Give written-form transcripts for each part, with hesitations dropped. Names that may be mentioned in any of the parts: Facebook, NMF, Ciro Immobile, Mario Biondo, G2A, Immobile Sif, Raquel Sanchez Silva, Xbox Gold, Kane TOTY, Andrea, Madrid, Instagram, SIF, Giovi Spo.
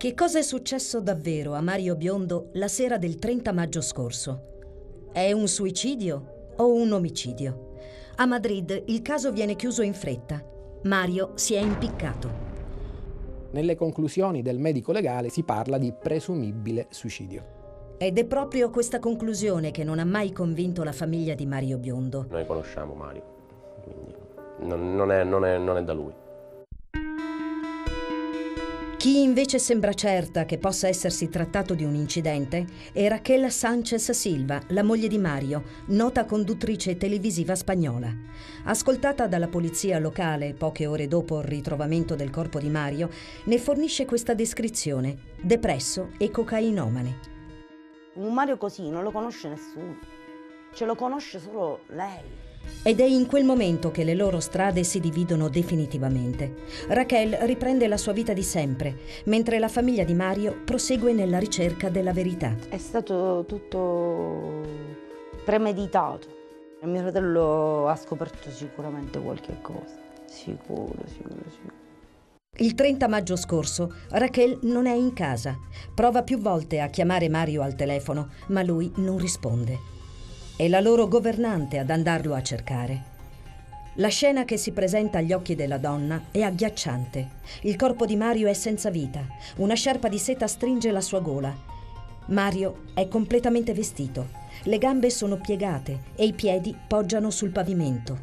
Che cosa è successo davvero a Mario Biondo la sera del 30 maggio scorso? È un suicidio o un omicidio? A Madrid il caso viene chiuso in fretta. Mario si è impiccato. Nelle conclusioni del medico legale si parla di presumibile suicidio. Ed è proprio questa conclusione che non ha mai convinto la famiglia di Mario Biondo. Noi conosciamo Mario, quindi non è da lui. Chi invece sembra certa che possa essersi trattato di un incidente è Raquel Sanchez Silva, la moglie di Mario, nota conduttrice televisiva spagnola. Ascoltata dalla polizia locale poche ore dopo il ritrovamento del corpo di Mario, ne fornisce questa descrizione: depresso e cocainomane. Un Mario così non lo conosce nessuno, ce lo conosce solo lei. Ed è in quel momento che le loro strade si dividono definitivamente. Raquel riprende la sua vita di sempre, mentre la famiglia di Mario prosegue nella ricerca della verità. È stato tutto premeditato. Mio fratello ha scoperto sicuramente qualche cosa, sicuro. Il 30 maggio scorso Raquel non è in casa. Prova più volte a chiamare Mario al telefono, ma lui non risponde. È la loro governante ad andarlo a cercare. La scena che si presenta agli occhi della donna è agghiacciante. Il corpo di Mario è senza vita. Una sciarpa di seta stringe la sua gola. Mario è completamente vestito. Le gambe sono piegate e i piedi poggiano sul pavimento.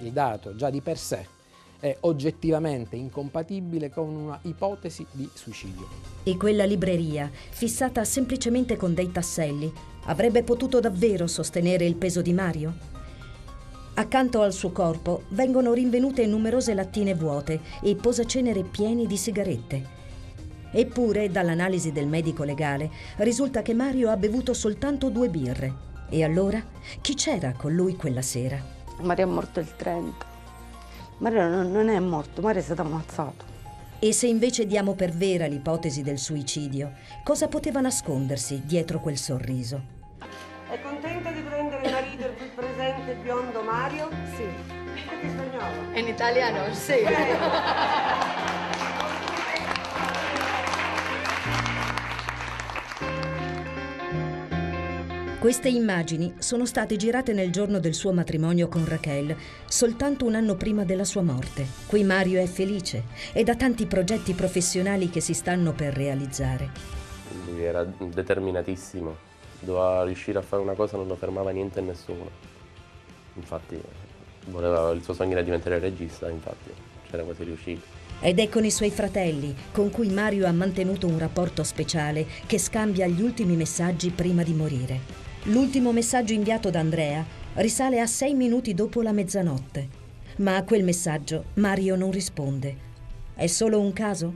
Il dato già di per sé è oggettivamente incompatibile con una ipotesi di suicidio. E quella libreria, fissata semplicemente con dei tasselli, avrebbe potuto davvero sostenere il peso di Mario? Accanto al suo corpo vengono rinvenute numerose lattine vuote e posacenere pieni di sigarette. Eppure, dall'analisi del medico legale, risulta che Mario ha bevuto soltanto 2 birre. E allora, chi c'era con lui quella sera? Mario è morto il 30. Mario non è morto, Mario è stato ammazzato. E se invece diamo per vera l'ipotesi del suicidio, cosa poteva nascondersi dietro quel sorriso? È contenta di prendere in marito il più presente biondo Mario? Sì. Perché spagnolo? In italiano, sì. Queste immagini sono state girate nel giorno del suo matrimonio con Raquel, soltanto un anno prima della sua morte. Qui Mario è felice ed ha tanti progetti professionali che si stanno per realizzare. Lui era determinatissimo, doveva riuscire a fare una cosa, non lo fermava niente e nessuno. Infatti il suo sogno era diventare regista, infatti c'era quasi riuscito. Ed è con i suoi fratelli, con cui Mario ha mantenuto un rapporto speciale, che scambia gli ultimi messaggi prima di morire. L'ultimo messaggio inviato da Andrea risale a 6 minuti dopo la mezzanotte. Ma a quel messaggio Mario non risponde. È solo un caso?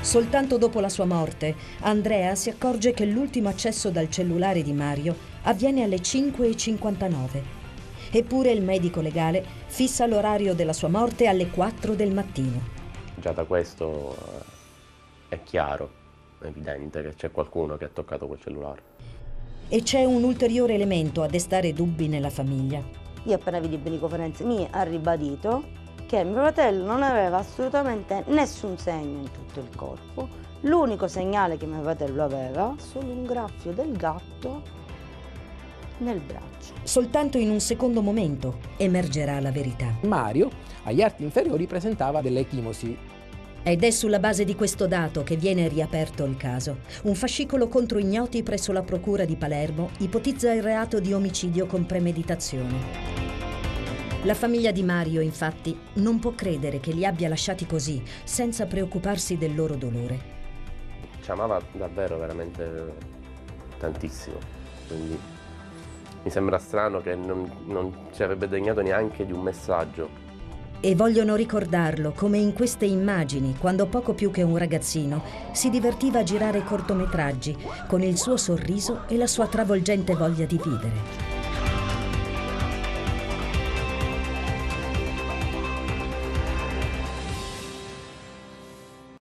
Soltanto dopo la sua morte, Andrea si accorge che l'ultimo accesso dal cellulare di Mario avviene alle 5:59. Eppure il medico legale fissa l'orario della sua morte alle 4 del mattino. Già da questo è chiaro, è evidente che c'è qualcuno che ha toccato quel cellulare. E c'è un ulteriore elemento a destare dubbi nella famiglia. Io appena vidi Benicoferenze mi ha ribadito che mio fratello non aveva assolutamente nessun segno in tutto il corpo. L'unico segnale che mio fratello aveva, solo un graffio del gatto nel braccio. Soltanto in un secondo momento emergerà la verità. Mario agli arti inferiori presentava delle ecchimosi. Ed è sulla base di questo dato che viene riaperto il caso. Un fascicolo contro ignoti presso la procura di Palermo ipotizza il reato di omicidio con premeditazione. La famiglia di Mario, infatti, non può credere che li abbia lasciati così, senza preoccuparsi del loro dolore. Ci amava davvero, veramente tantissimo, quindi mi sembra strano che non ci avrebbe degnato neanche di un messaggio. E vogliono ricordarlo come in queste immagini, quando poco più che un ragazzino si divertiva a girare cortometraggi con il suo sorriso e la sua travolgente voglia di vivere.